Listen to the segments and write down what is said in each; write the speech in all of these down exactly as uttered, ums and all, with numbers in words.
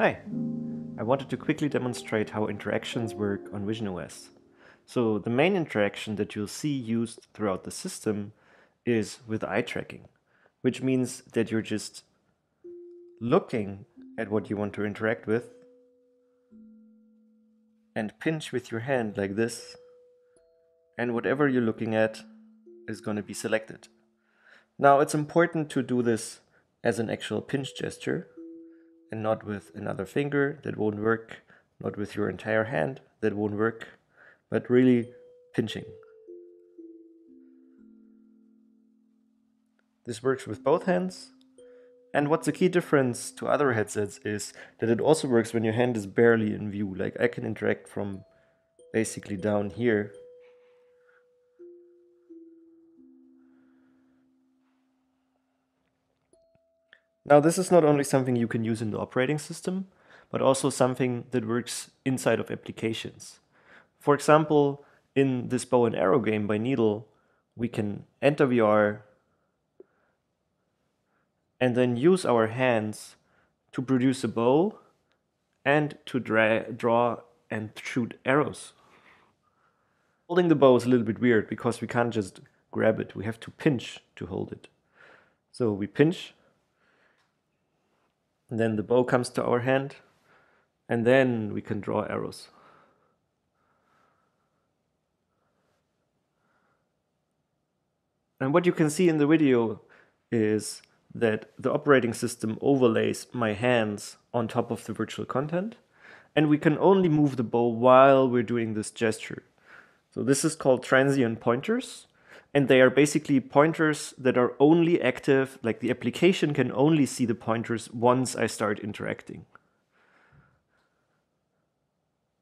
Hi! I wanted to quickly demonstrate how interactions work on VisionOS. So the main interaction that you'll see used throughout the system is with eye tracking, which means that you're just looking at what you want to interact with and pinch with your hand like this, and whatever you're looking at is going to be selected. Now it's important to do this as an actual pinch gesture, and not with another finger, that won't work, not with your entire hand, that won't work, but really pinching. This works with both hands, and what's a key difference to other headsets is that it also works when your hand is barely in view, like I can interact from basically down here. Now this is not only something you can use in the operating system, but also something that works inside of applications. For example, in this bow and arrow game by Needle, we can enter V R and then use our hands to produce a bow and to dra draw and shoot arrows. Holding the bow is a little bit weird because we can't just grab it, we have to pinch to hold it. So we pinch. And then the bow comes to our hand, and then we can draw arrows. And what you can see in the video is that the operating system overlays my hands on top of the virtual content, and we can only move the bow while we're doing this gesture. So this is called transient pointers. And they are basically pointers that are only active, like the application can only see the pointers once I start interacting.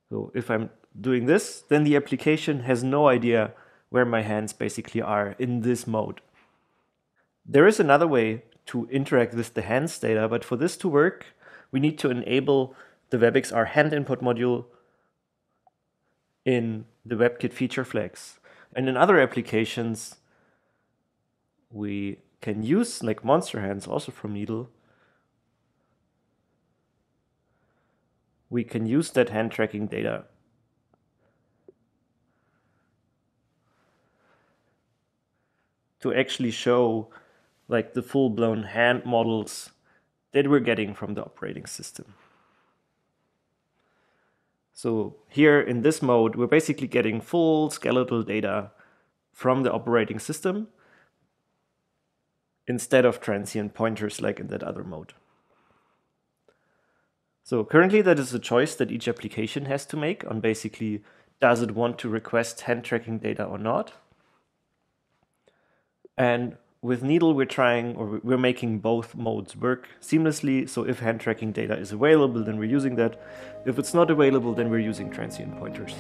So if I'm doing this, then the application has no idea where my hands basically are in this mode. There is another way to interact with the hands data, but for this to work, we need to enable the WebXR hand input module in the WebKit feature flags. And in other applications, we can use, like Monster Hands, also from Needle, we can use that hand tracking data. To actually show like the full-blown hand models that we're getting from the operating system. So here in this mode, we're basically getting full skeletal data from the operating system instead of transient pointers like in that other mode. So currently that is a choice that each application has to make on basically, does it want to request hand tracking data or not? And with Needle, we're trying, or we're making both modes work seamlessly. So if hand tracking data is available, then we're using that. If it's not available, then we're using transient pointers.